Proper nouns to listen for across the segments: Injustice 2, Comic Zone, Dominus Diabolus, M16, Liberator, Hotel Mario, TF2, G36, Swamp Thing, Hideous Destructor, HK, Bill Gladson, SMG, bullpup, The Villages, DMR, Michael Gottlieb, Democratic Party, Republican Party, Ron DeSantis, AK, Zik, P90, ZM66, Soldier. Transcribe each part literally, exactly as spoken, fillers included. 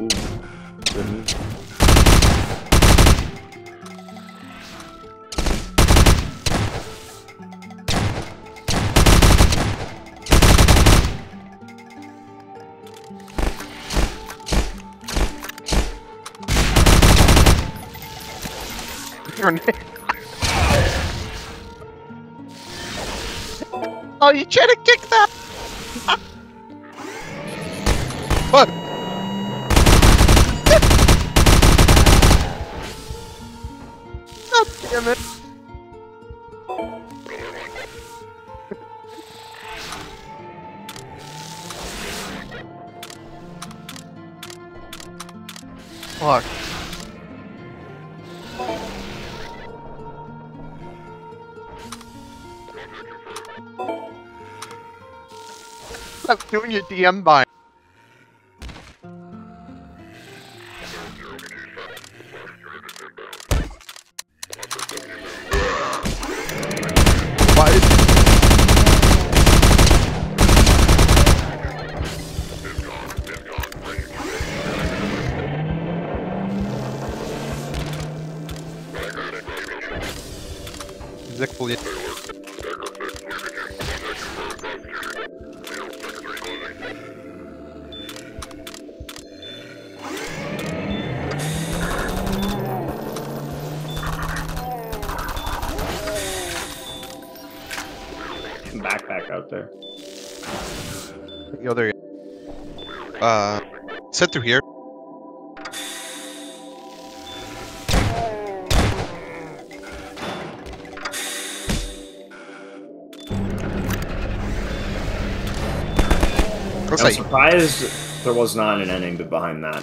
Ooh. Oh, you try to kick that? What? God damn it. Fuck. Stop doing your D M by. Zik, please. Backpack out there. Yo, there you are. Uh, set through here. I'm like, surprised there was not an ending behind that.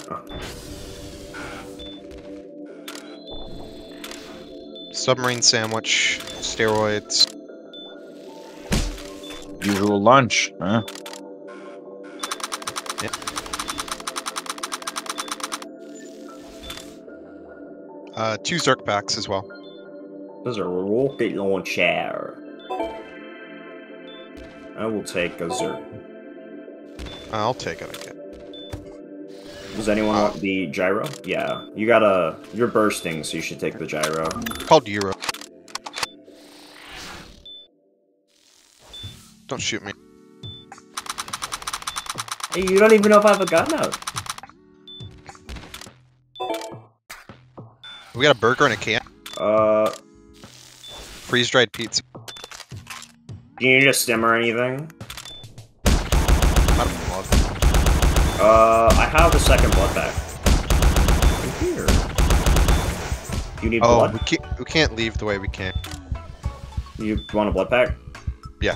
Submarine sandwich, steroids. Usual lunch, huh? Yeah. Uh, two Zerk packs as well. There's a rocket launcher. I will take a Zerk. I'll take it again. Does anyone uh, want the gyro? Yeah, you gotta. You're bursting, so you should take the gyro. Called gyro. Don't shoot me. Hey, you don't even know if I have a gun out. We got a burger and a can. Uh. Freeze dried pizza. Do you need a stim or anything? I don't love it. Uh, I have a second blood bag. Right here. You need oh, blood? We can't, we can't leave the way we came. You want a blood pack? Yeah.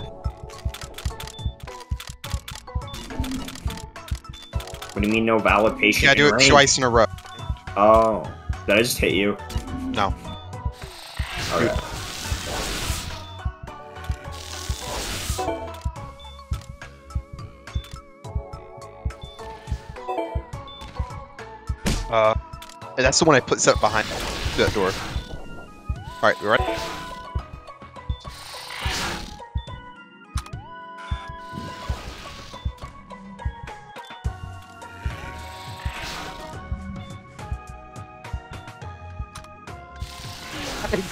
What do you mean no valid patient? Yeah, I do it range? Twice in a row. Oh. Did I just hit you? No. Okay. Uh, and that's the one I put set behind that door. Alright, we ready?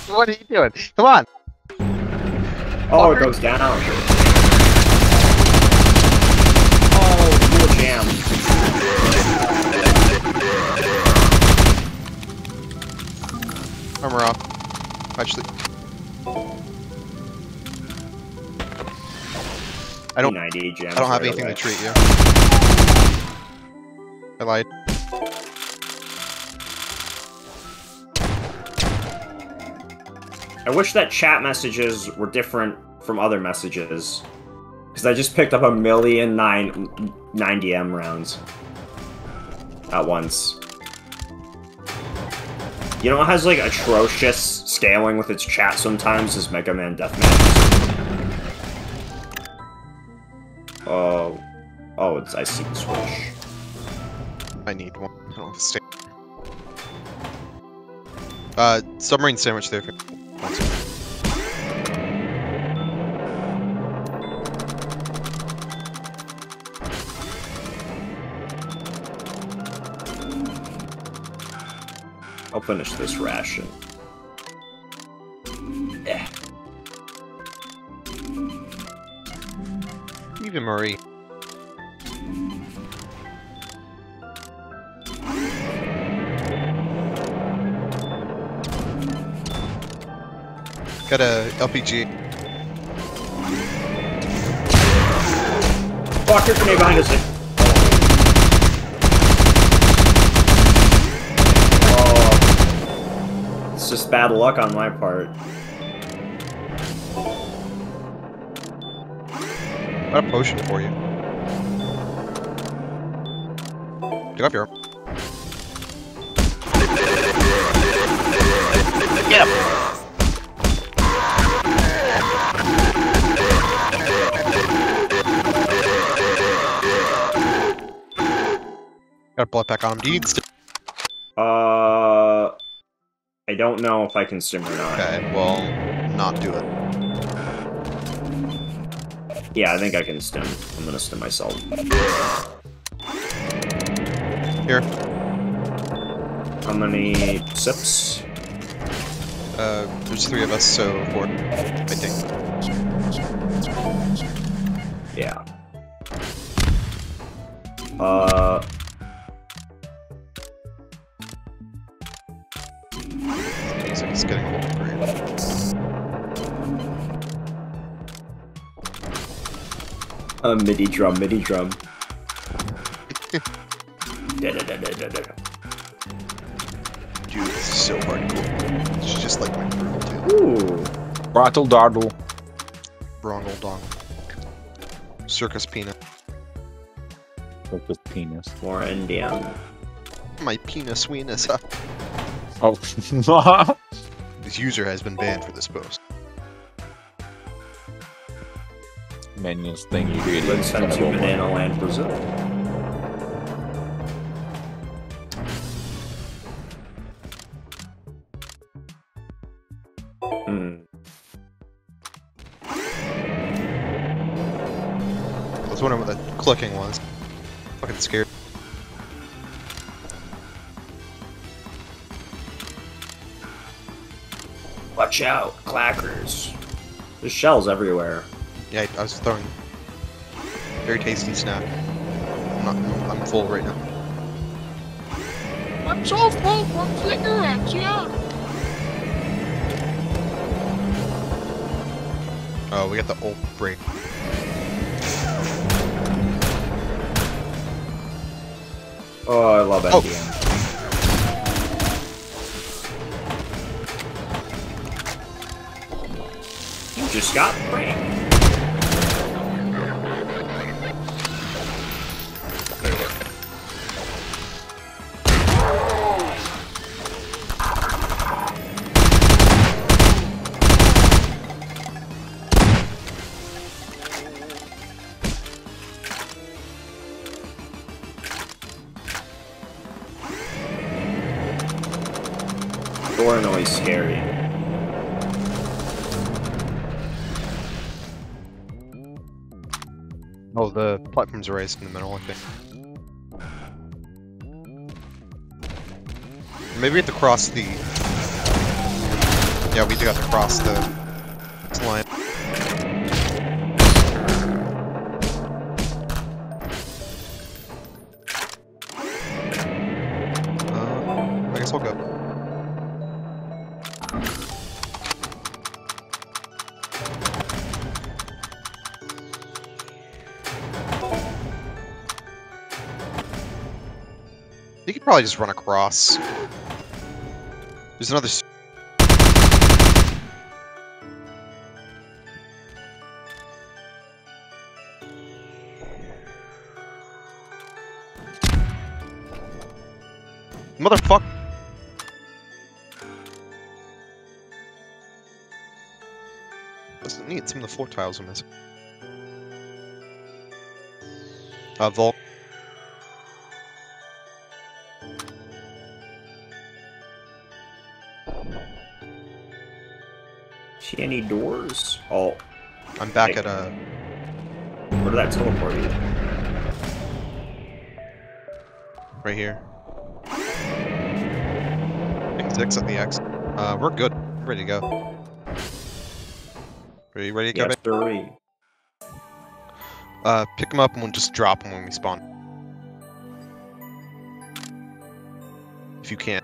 What are you doing? Come on! Oh, it goes down. Oh, cool jam. Armor off. Actually, I don't. P ninety jam. I don't have right anything away. To treat you. I lied. I wish that chat messages were different from other messages, because I just picked up a million nine, nine D M rounds at once. You know what has like atrocious scaling with its chat sometimes is Mega Man Deathmatch. Oh, oh, it's I see the switch. I need one. I don't have a stick. Uh, submarine sandwich there. I'll finish this ration. Yeah. Even Marie. Got a L P G. Fuck, you're from me behind us. Oh, it's just bad luck on my part. Got a potion for you. Get up here. Get up! Got a blood pack on him. Do you need stim? Uh... I don't know if I can stim or not. Okay, well, not do it. Yeah, I think I can stim. I'm gonna stim myself. Here. How many sips? Uh, there's three of us, so four, I think. Yeah. Uh... It's getting a little green. A MIDI drum, MIDI drum. Da, da, da, da, da, da. Dude, this is so hardcore. It's just like my brutal too. Ooh. Brattle Dardle. Brongle Dongle. Circus Peanut. Circus Penis. More Indian. My penis weenus up. Oh. This user has been banned for this post. Manual's thing you really let's send to Banana Land, Brazil. Hmm. I was wondering what that clicking was. Fucking scared. Watch out, clackers. There's shells everywhere. Yeah, I was throwing very tasty snack. I'm, not, I'm full right now. I'm so full from cigarettes, yeah. Oh, we got the old break. Oh, I love N D M. Oh. Just got pranked. Door noise scary. Oh, the platforms are raised in the middle, I think. Maybe we have to cross the... Yeah, we do have to cross the... line. Uh, I guess I'll go. Probably just run across. There's another. Motherfucker. Doesn't need some of the floor tiles on this. Uh, Vault. Any doors? Oh. I'm back hey. at a... Where did that teleport you? Right here. I think G thirty-six on the X. Uh, we're good. We're ready to go. Are you ready to go? Yes, sir. Uh, pick them up and we'll just drop them when we spawn. If you can't.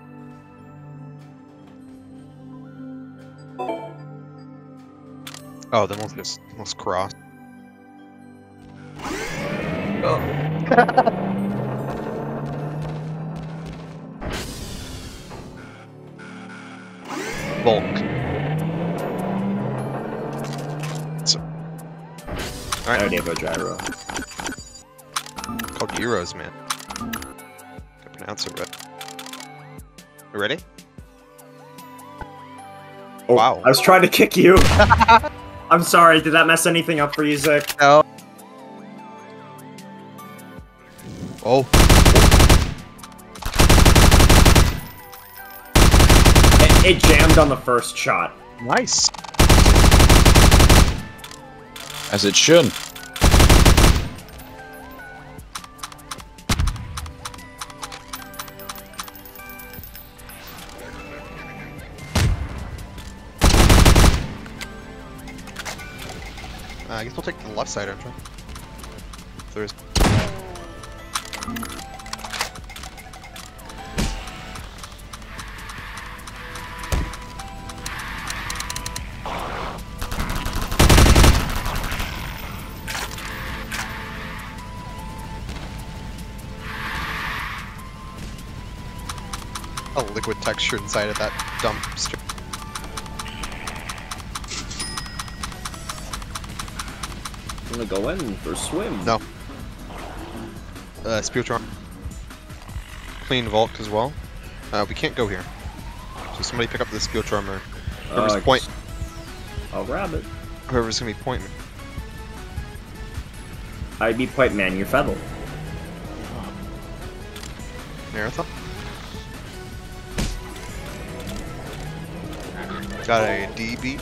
Oh, then we'll just let's cross. Oh. Bulk. So. Alright. I already have a gyro. Called gyros, man. I pronounce it right. You ready? Oh, wow. I was trying to kick you. I'm sorry, did that mess anything up for you, Zik? No. Oh. It jammed on the first shot. Nice. As it should. Uh, I guess we'll take the left side, aren't we? If there is. A liquid texture inside of that dumpster. I'm gonna go in for a swim. No. Uh, Spewtron. Clean vault as well. Uh, we can't go here. So somebody pick up the Spewtron or whoever's uh, point. I'll grab it. Whoever's gonna be pointing. I'd be point man, you're feddle. Marathon? Got a D B.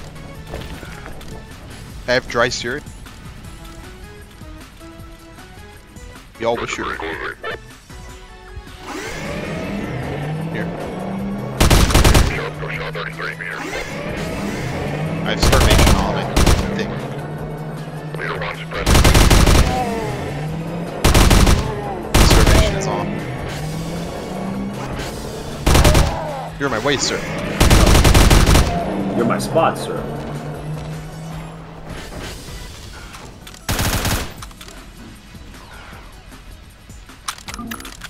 I have dry cereal. Y'all wish you were here. I have starvation on it. I think. Starvation is on. You're in my way, sir. You're my spot, sir.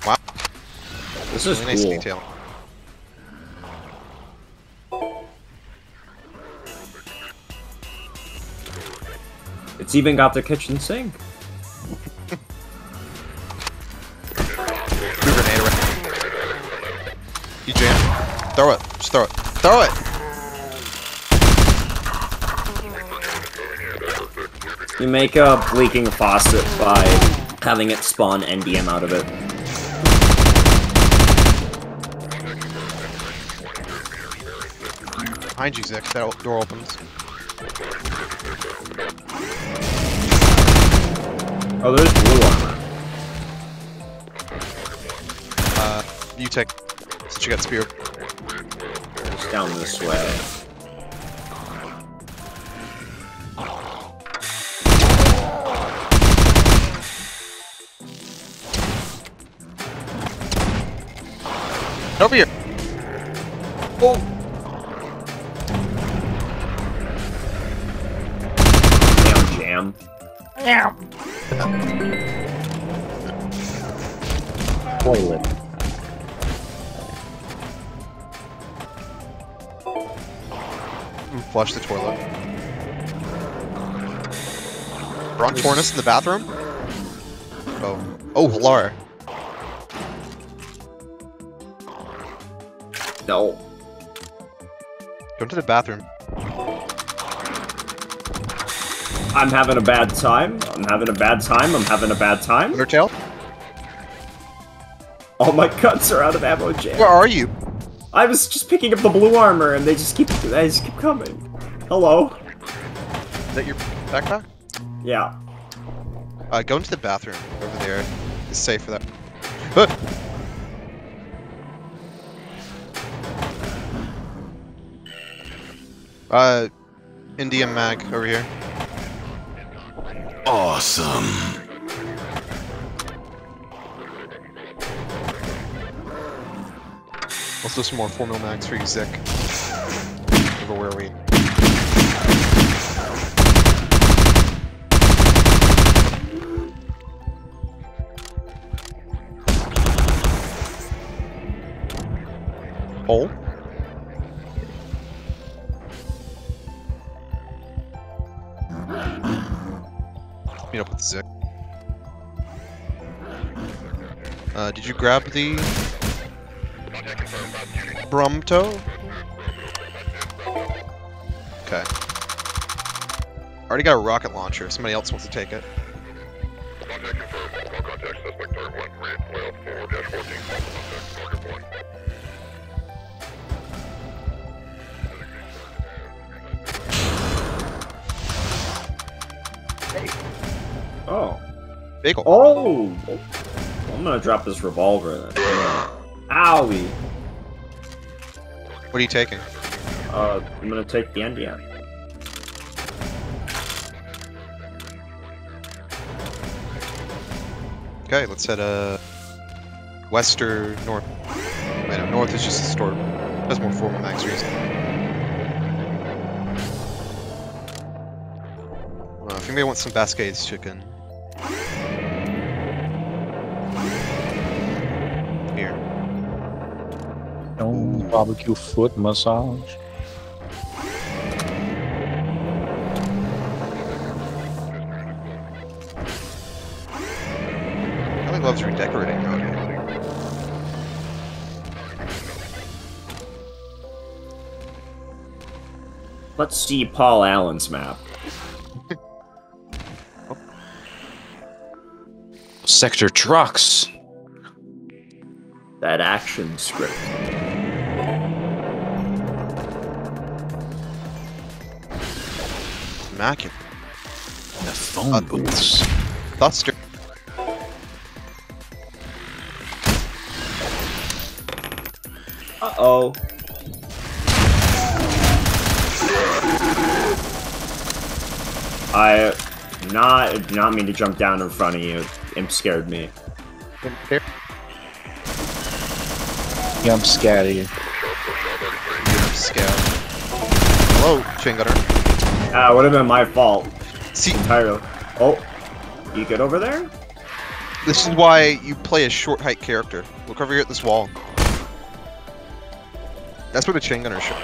Wow. This is really cool. Nice detail. It's even got the kitchen sink. You jam. Throw it. Just throw it. Throw it! You make a leaking faucet by having it spawn N D M out of it. Behind you, Zik. That door opens. Oh, there's blue armor. Uh, you take. Since you got spear. It's down this way. Over here! Oh! Jam, jam. Yeah. Toilet. Flush the toilet. Bron Tornus in the bathroom? Oh. Oh, Hilar. No. Go to the bathroom. I'm having a bad time. I'm having a bad time. I'm having a bad time. Undertale? All my guns are out of ammo, Jam. Where are you? I was just picking up the blue armor, and they just keep they just keep coming. Hello. Is that your backpack? Yeah. Uh, go into the bathroom over there. It's safe for that. Huh. Uh, Indian mag over here. Awesome. Let's do some more four mil mags for you, Zik. Over where we. Hole? Meet up with Zik. Uh, did you grab the Brumto? Okay. Already got a rocket launcher. If somebody else wants to take it. Oh. Bagel. Oh! I'm gonna drop this revolver then. Owie! What are you taking? Uh, I'm gonna take the Indian. Okay, let's head, uh... west or north. Wait, no, north is just a store. That's more formal max reason. Uh, I think maybe I want some Basquet's chicken. Barbecue foot massage. Kelly loves redecorating out here. Let's see Paul Allen's map. Oh. Sector trucks. That action script. Immaculate. The phone uh, booths. Buster. Uh-oh. I not not mean to jump down in front of you. Imp scared me. Yeah, I'm scared of you. I'm scared. Hello, chain gutter. Ah, uh, would have been my fault. See, entirely. Oh, you get over there. This is why you play a short height character. Look over here at this wall. That's what a chain gunner should.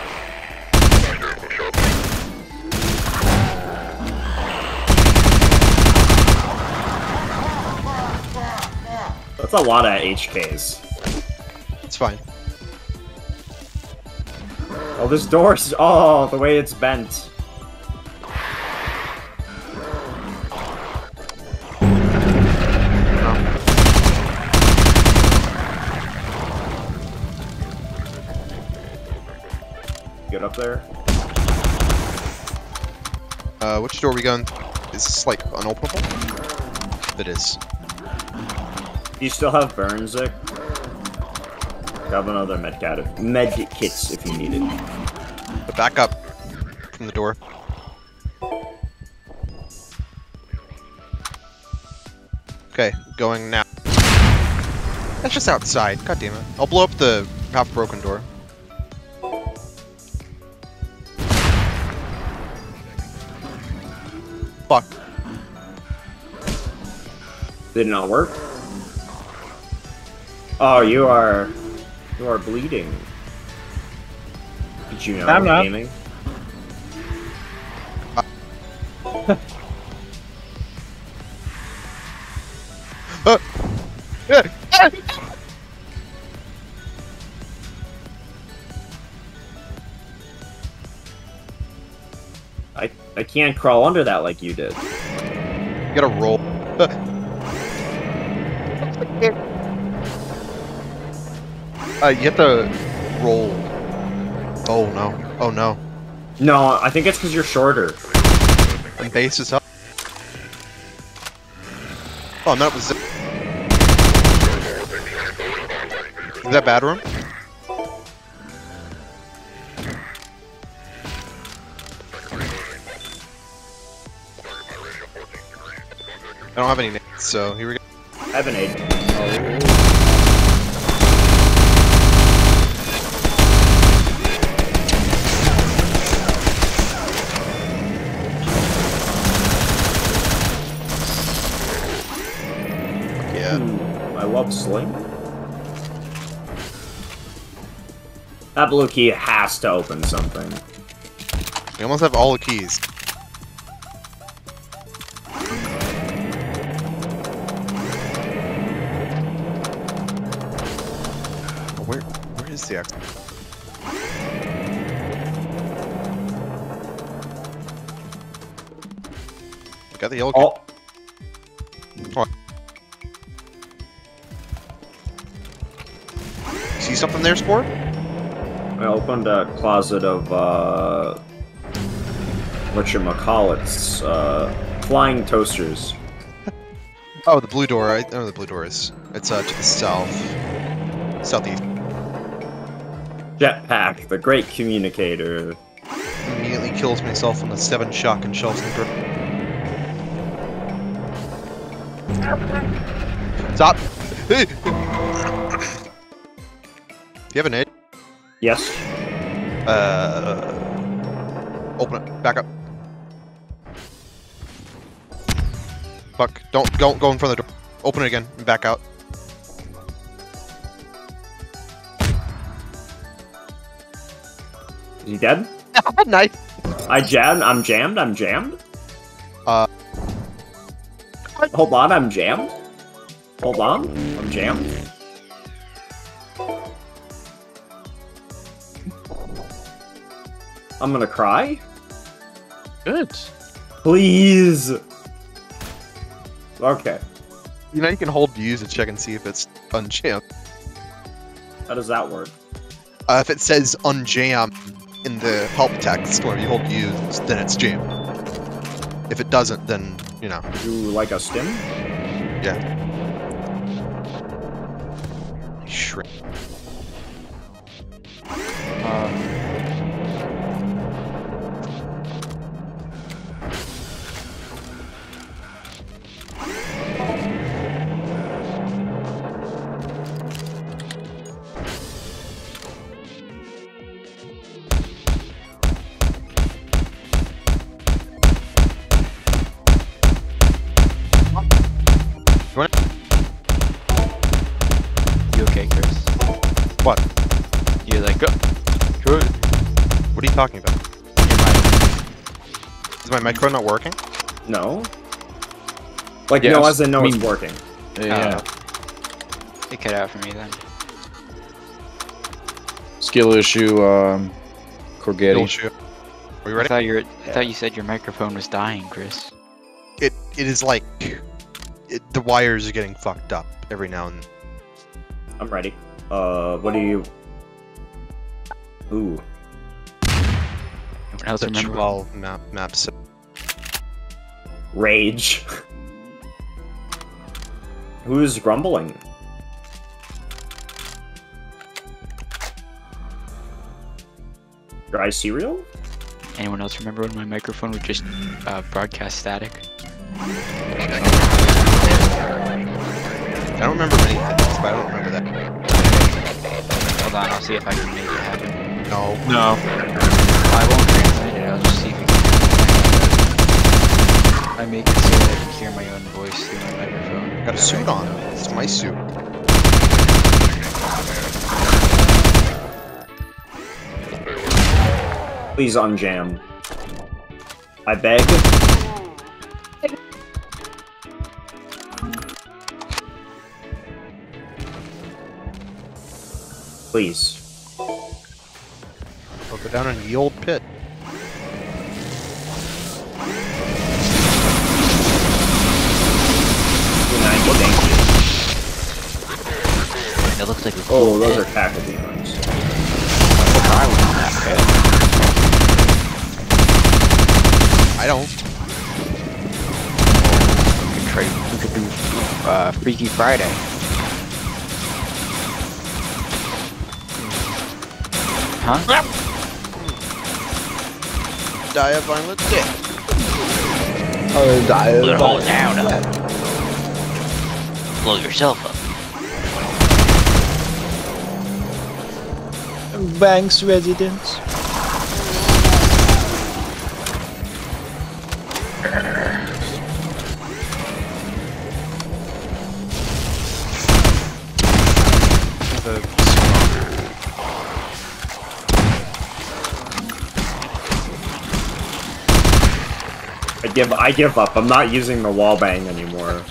That's a lot of H Ks. It's fine. Oh, this door's oh the way it's bent. Up there. Uh, which door are we going? Is this like unopenable? It is. Do you still have burns, Zik? Grab another med kit. Med kits if you need it. But back up from the door. Okay, going now. That's just outside. God damn it! I'll blow up the half broken door. Fuck. Did it not work? Oh, you are... You are bleeding. Did you know I'm not gaming? Uh. uh. Yeah. Ah. I, I can't crawl under that like you did. You gotta roll. uh, you have to roll. Oh no. Oh no. No, I think it's because you're shorter. And base is up. Oh, and that was. Is that bad room? I don't have any nades, so here we go. I have an aid. Oh. Yeah. Ooh, I love sling. That blue key has to open something. You almost have all the keys. Yeah. Got the yellow. Oh. Come on. See something there, Sport? I opened a closet of uh, whatchamacallits, uh, flying toasters. Oh, the blue door. I know the blue door is. It's uh, to the south, southeast. Jetpack, the great communicator. Immediately kills myself on the seven shotgun shells. Stop! Do you have an aid? Yes. Uh. Open it. Back up. Fuck! Don't don't go in front of the door. Open it again and back out. Is he dead? Nice. I jammed. I'm jammed. I'm jammed. Uh. Hold on. I'm jammed. Hold on. I'm jammed. I'm gonna cry. Good. Please. Okay. You know you can hold views to check and see if it's unjammed. How does that work? Uh, if it says unjammed in the help text, where you hold use, then it's jammed. If it doesn't, then, you know. Do you like a stim? Yeah. Shrink. Talking about? Is my micro not working? No. Like, yeah, no, as in no, it's working. Yeah. Uh, it cut out for me then. Skill issue, um, Corgetti. Issue. Are you ready? I thought, you're, I yeah. thought you said your microphone was dying, Chris. It It is like, it, the wires are getting fucked up every now and then. I'm ready. Uh, what do you... Ooh. I was twelve map maps. Rage. Who's grumbling? Dry cereal? Anyone else remember when my microphone would just uh, broadcast static? I don't remember many things, but I don't remember that. Hold on, I'll see if I can make it happen. No. No. I won't transmit it, I'll just see if you can. I make it so that I can hear my own voice through my microphone. Got a suit on. It's my suit. Please unjam. I beg. Please. I'll go down in the old pit. That looks like oh, those pit. Are tackle demons. I don't. We could trade. We could do uh, Freaky Friday. Huh? Yep. Die a violent death. Oh, die a violent death. blow yourself up. Banks residence. I give I give up. I'm not using the wallbang anymore.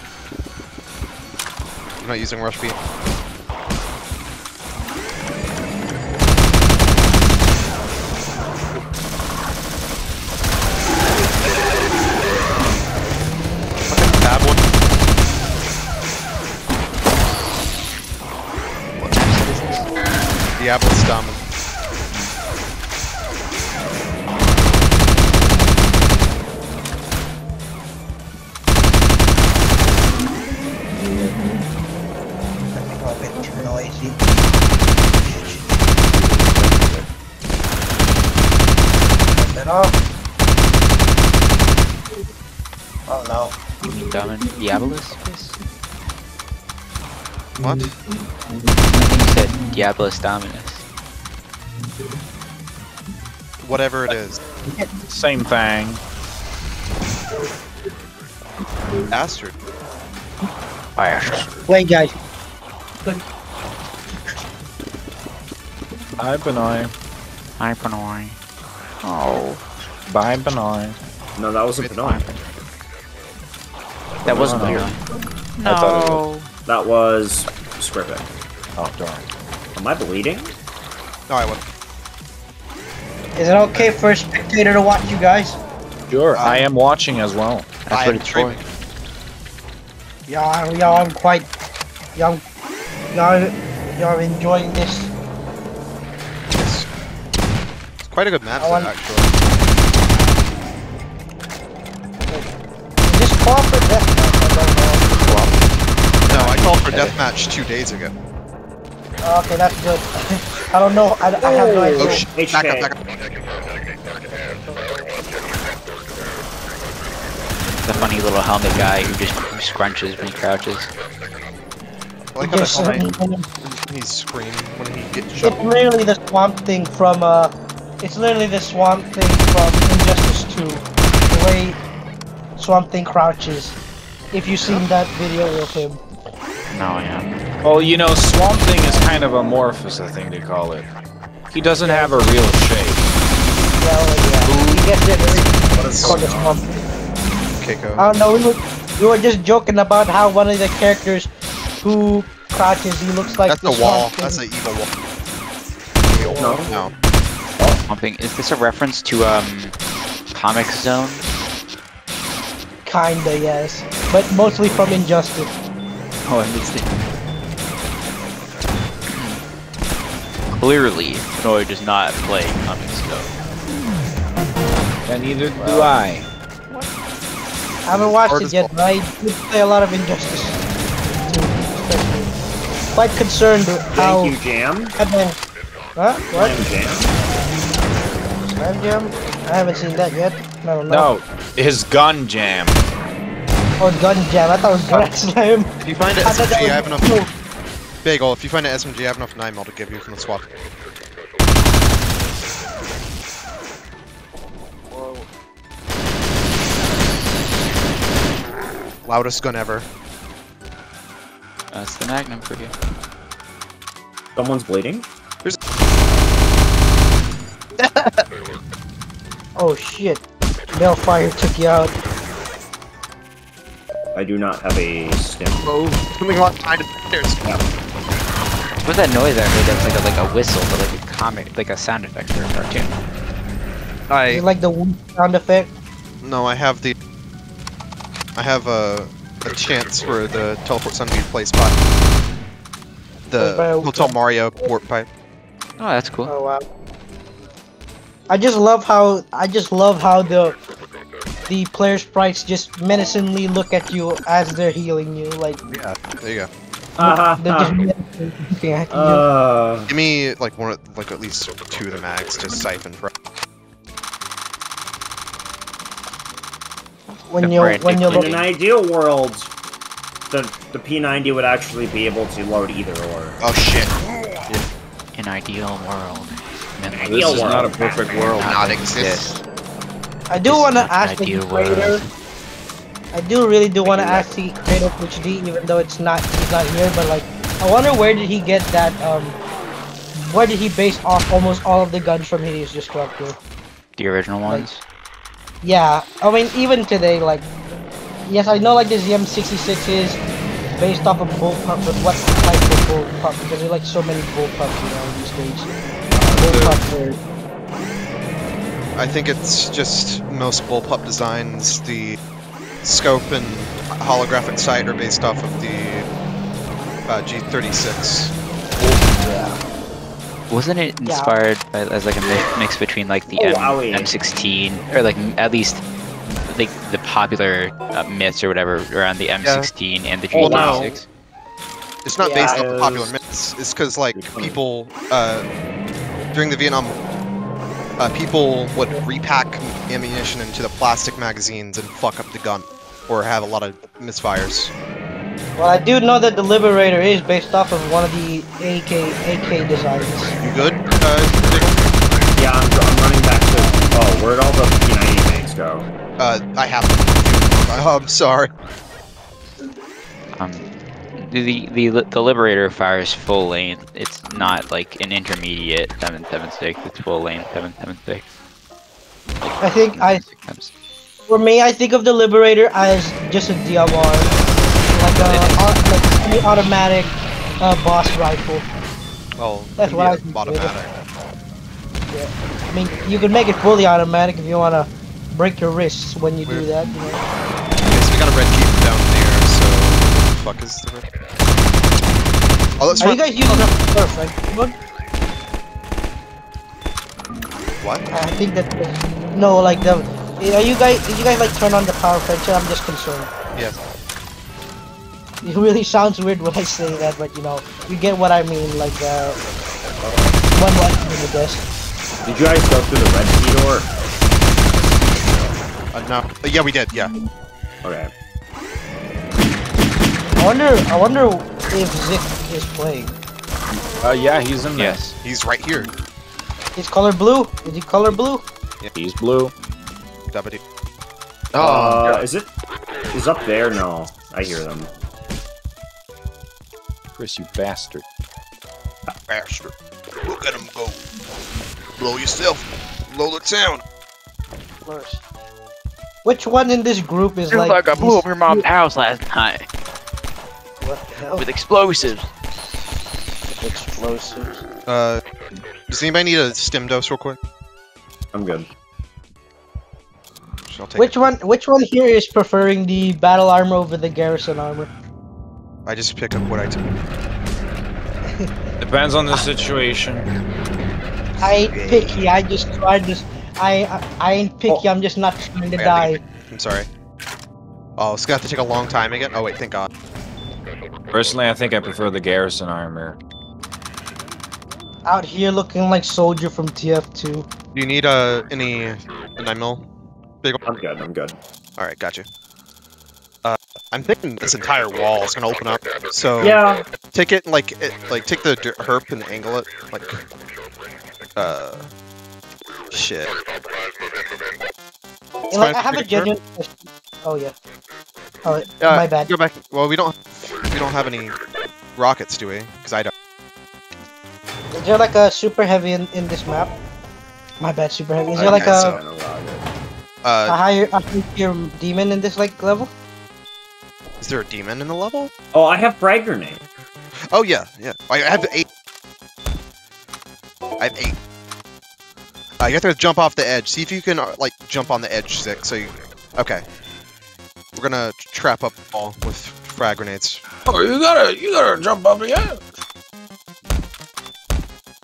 I'm not using rush beat. Diablo's dominant. Oh no. You mean dominant Diablo's? What? I think you said Diablo's Dominus. Whatever it is. Same thing. Bastard. Wait, guys. Bye, Benoi. Bye, Benoi. Oh. Bye, Benoi. No, that wasn't Benoi. That wasn't Benoi. No. I thought it was. That was Scrippic. Oh darn. Am I bleeding? No, I wasn't. Is it okay for a spectator to watch you guys? Sure, um, I am watching as well. That's I am streaming. Y'all, y'all, I'm quite, y'all, y'all enjoying this. It's, it's quite a good match, want... actually. Is this call for deathmatch? I don't know. No, I called for deathmatch two days ago. Oh, okay, that's good. I don't know. I, I have no idea. Oh shit! Back up, back up. The funny little helmet guy who just scrunches when he crouches. I like how that he's screaming when he gets shot. It's literally the Swamp Thing from uh. It's literally the Swamp Thing from Injustice two. The way Swamp Thing crouches. If you've seen that video of him. No, yeah. Well, you know, Swamp Thing is kind of amorphous, I think they call it. He doesn't have a real shape. Well, yeah. He gets it. What is called a Swamp Thing. Keiko. I don't know, we were, we were just joking about how one of the characters who crouches, he looks like That's the, the wall. Thing. That's the evil wall. No, no. Oh. Swamp Thing. Is this a reference to, um, Comic Zone? Kinda, yes. But mostly from Injustice. Oh, I missed it. Clearly, Benoi does not play Comic Zone. And neither do well, I. What? I haven't watched Artist it yet, but I did play a lot of Injustice. Especially. Quite concerned with how... Thank you, Jam. Been... Huh? What? Jam. Jam Jam? I haven't seen that yet. I don't know. No, his gun jam. Oh, gun jam! I thought it was gun slam. If you find an S M G, I, I have enough. No. Bagel, if you find an S M G, I have enough nine mil to give you from the squad. Whoa. Loudest gun ever. That's the Magnum for you. Someone's bleeding. There's. Oh shit! Bellfire took you out. I do not have a stim. Oh, something on behind us. There's. Yeah. What's that noise I heard? That's like a like a whistle, but like a comic, like a sound effect for a cartoon. I. Is it like the sound effect? No, I have the. I have a a chance for the teleport somebody to play spot. The Hotel Mario warp pipe. Oh, that's cool. Oh wow. I just love how I just love how the. The player sprites just menacingly look at you as they're healing you, like... Yeah, there you go. Uh, they're just menacingly looking at you. Uh, Give me, like, one, like at least two of the mags to siphon for... When you're... When you're looking... In an ideal world, the, the P ninety would actually be able to load either or. Oh shit. An ideal world. An ideal this is world. Not a perfect world. Not exist. I do want to ask the creator. I do really do want to ask the creator of H D, even though it's not he's not here, but like, I wonder where did he get that, um, where did he base off almost all of the guns from Hideous Destructor? The original ones? Like, yeah, I mean, even today, like, yes, I know like the Z M sixty-six is based off of bullpup, but what's the type of bullpup? Because there's like so many bullpups, you know, these days. Bullpups are... I think it's just most bullpup designs, the scope and holographic sight are based off of the uh, G thirty-six. Yeah. Wasn't it inspired yeah. by, as like a mix between like the oh, M M16 or like at least like the popular uh, myths or whatever around the M sixteen yeah. and the G thirty-six? Oh, no. It's not yeah, based off the popular myths. It's because like people uh, during the Vietnam War, Uh, people would repack ammunition into the plastic magazines and fuck up the gun, or have a lot of misfires. Well, I do know that the Liberator is based off of one of the A K A K designs. You good? Uh, yeah, I'm, I'm running back to. Oh, where'd all the P ninety things go? Uh, I have to. Oh, I'm sorry. Um, the the the Liberator fires full length. It's not like an intermediate seven seven six. It's full length seven seven six. Like, I think I. For me, I think of the Liberator as just a D M R, like a uh, like automatic uh, boss rifle. Oh, that's why I think automatic. Yeah, I mean you can make it fully automatic if you wanna break your wrists when you Weird. do that. You know? Yes, we got a red jeep down there, so. Fuck is the oh, let's Are run. you guys using oh, no. up first, right? What? I think that no, like the are you guys? Did you guys like turn on the power feature? I'm just concerned. Yes. It really sounds weird when I say that, but you know, you get what I mean. Like uh, one one in the desk. Did you guys go through the red key door? Uh, no. Uh, yeah, we did. Yeah. Okay. I wonder, I wonder if Zik is playing. Uh, yeah, he's in there. Yes, he's right here. He's color blue? Is he color blue? Yeah, he's blue. W. Oh, uh, God. Is it? He's up there? No, I hear them. Chris, you bastard. Bastard. Look at him go. Blow yourself. Blow the town. Worse. Which one in this group is like... like I blew up your mom's house last night. What the hell? With explosives. With explosives. Uh, does anybody need a stim dose real quick? I'm good. Take which it. one? Which one here is preferring the battle armor over the garrison armor? I just pick up what I took. Depends on the situation. I ain't picky. I just tried this. I I, I ain't picky. Oh. I'm just not trying to die. Think, I'm sorry. Oh, it's gonna have to take a long time again. Oh wait, thank God. Personally, I think I prefer the garrison armor. Out here looking like Soldier from T F two. Do you need uh, any nine mil? Big I'm good, I'm good. Alright, gotcha. Uh, I'm thinking this entire wall is gonna open up, so... Yeah. Take it and like, it, like take the herp and angle it, like... Uh... Shit. Hey, like, I have a genuine question. Oh, yeah. Oh, uh, my bad. Go back. Well, we don't... We don't have any rockets, do we? Because I don't. Is there like a super heavy in, in this map? My bad, super heavy. Is there like a, uh, a higher a higher demon in this like level? Is there a demon in the level? Oh, I have frag grenade. Oh yeah, yeah. I have eight. I have eight. Uh, you have to jump off the edge. See if you can uh, like jump on the edge, Zik. So you... okay. We're gonna trap up the ball with frag grenades. Oh, you gotta, you gotta jump up the edge.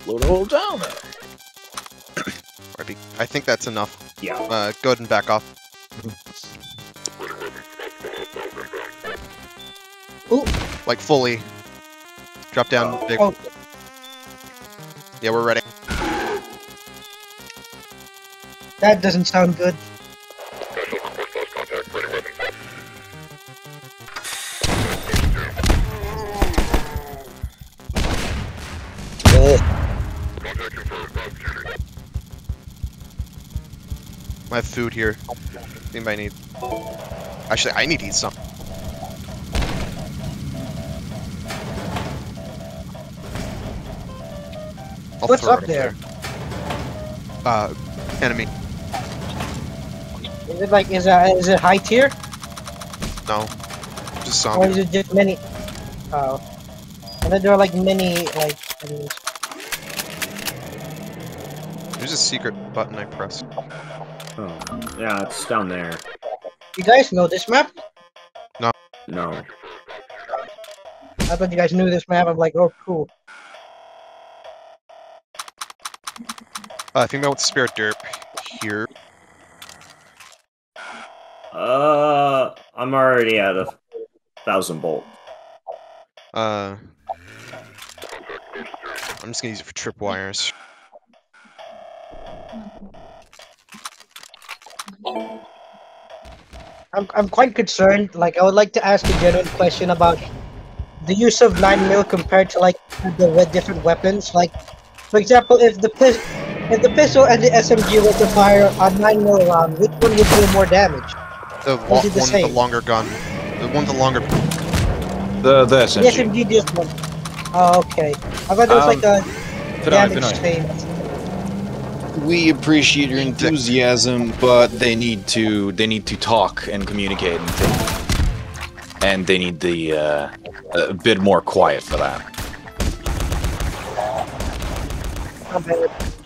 Blow the whole town out. I think that's enough. Yeah. Uh, go ahead and back off. Ooh. Like fully. Drop down oh. big. Oh. Yeah, we're ready. That doesn't sound good. I have food here. Anybody need? Actually, I need to eat something. I'll What's up, up there? there? Uh, enemy. Is it like, is, uh, is it high tier? No. Just zombies. Or is it just many? Uh oh. And then there are like many, like, enemies. There's a secret button I pressed. Oh. Yeah, it's down there. You guys know this map? No. No. I thought you guys knew this map. I'm like, oh, cool. Uh, I think I want the spirit derp here. Uh, I'm already at a thousand bolt. Uh, I'm just gonna use it for tripwires. I'm I'm quite concerned. Like, I would like to ask a genuine question about the use of nine mil compared to like the different weapons. Like, for example, if the pis if the pistol and the S M G were to fire a nine mil round, which one would do more damage? The one with the longer gun. The one with the longer. The the S M G. The S M G just one. Oh, okay. I thought there was um, like a damage thing. We appreciate your enthusiasm, but they need to they need to talk and communicate, and think. And they need the uh, a bit more quiet for that. I'm